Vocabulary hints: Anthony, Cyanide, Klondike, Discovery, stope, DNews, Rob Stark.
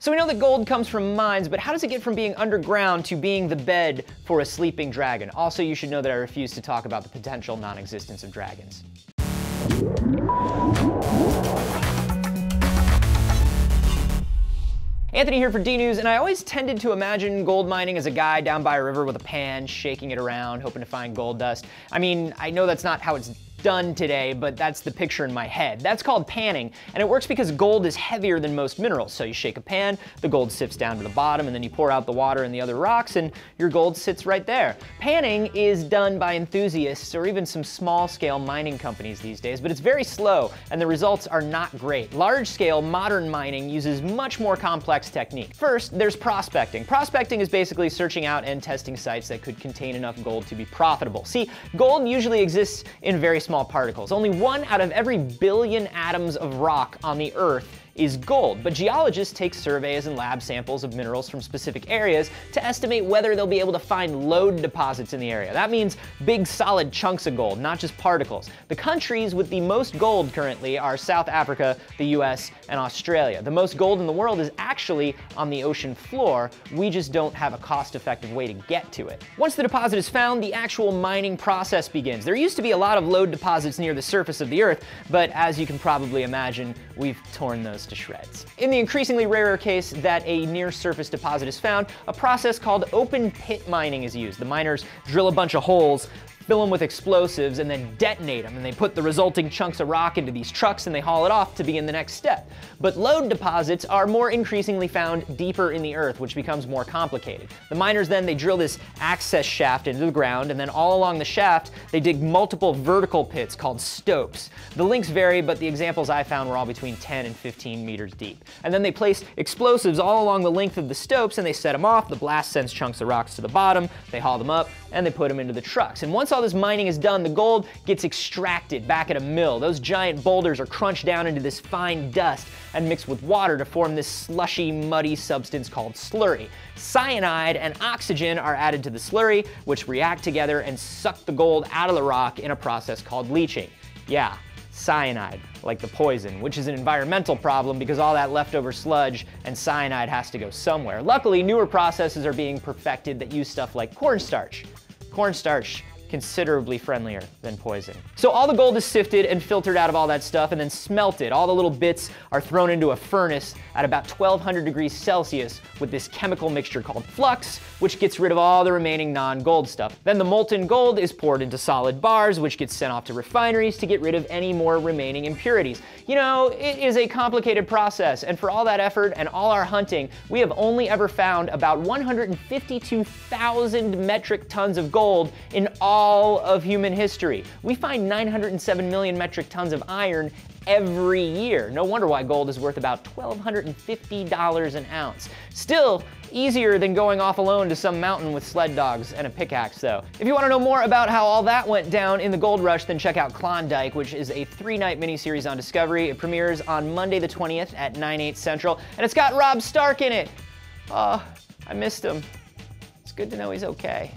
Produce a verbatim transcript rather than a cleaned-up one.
So we know that gold comes from mines, but how does it get from being underground to being the bed for a sleeping dragon? Also, you should know that I refuse to talk about the potential non-existence of dragons. Anthony here for DNews, and I always tended to imagine gold mining as a guy down by a river with a pan, shaking it around, hoping to find gold dust. I mean, I know that's not how it's done today, but that's the picture in my head. That's called panning, and it works because gold is heavier than most minerals. So you shake a pan, the gold sifts down to the bottom, and then you pour out the water and the other rocks, and your gold sits right there. Panning is done by enthusiasts or even some small-scale mining companies these days, but it's very slow, and the results are not great. Large-scale modern mining uses much more complex technique. First, there's prospecting. Prospecting is basically searching out and testing sites that could contain enough gold to be profitable. See, gold usually exists in very small particles. Only one out of every billion atoms of rock on the Earth is gold, but geologists take surveys and lab samples of minerals from specific areas to estimate whether they'll be able to find lode deposits in the area. That means big solid chunks of gold, not just particles. The countries with the most gold currently are South Africa, the U S, and Australia. The most gold in the world is actually on the ocean floor. We just don't have a cost-effective way to get to it. Once the deposit is found, the actual mining process begins. There used to be a lot of lode deposits near the surface of the Earth, but as you can probably imagine, we've torn those to shreds. In the increasingly rarer case that a near-surface deposit is found, a process called open pit mining is used. The miners drill a bunch of holes, fill them with explosives, and then detonate them, and they put the resulting chunks of rock into these trucks and they haul it off to begin the next step. But lode deposits are more increasingly found deeper in the earth, which becomes more complicated. The miners then, they drill this access shaft into the ground, and then all along the shaft, they dig multiple vertical pits called stopes. The links vary, but the examples I found were all between ten and fifteen meters deep. And then they place explosives all along the length of the stopes, and they set them off. The blast sends chunks of rocks to the bottom, they haul them up, and they put them into the trucks. And once all this mining is done, the gold gets extracted back at a mill. Those giant boulders are crunched down into this fine dust and mixed with water to form this slushy, muddy substance called slurry. Cyanide and oxygen are added to the slurry, which react together and suck the gold out of the rock in a process called leaching. Yeah, cyanide, like the poison, which is an environmental problem because all that leftover sludge and cyanide has to go somewhere. Luckily, newer processes are being perfected that use stuff like cornstarch. Cornstarch, considerably friendlier than poison. So all the gold is sifted and filtered out of all that stuff and then smelted. All the little bits are thrown into a furnace at about twelve hundred degrees Celsius with this chemical mixture called flux, which gets rid of all the remaining non-gold stuff. Then the molten gold is poured into solid bars, which gets sent off to refineries to get rid of any more remaining impurities. You know, it is a complicated process, and for all that effort and all our hunting, we have only ever found about one hundred fifty-two thousand metric tons of gold in all all of human history. We find nine hundred seven million metric tons of iron every year. No wonder why gold is worth about one thousand two hundred fifty dollars an ounce. Still, easier than going off alone to some mountain with sled dogs and a pickaxe, though. If you want to know more about how all that went down in the gold rush, then check out Klondike, which is a three-night miniseries on Discovery. It premieres on Monday the twentieth at nine, eight Central, and it's got Rob Stark in it. Oh, I missed him. It's good to know he's okay.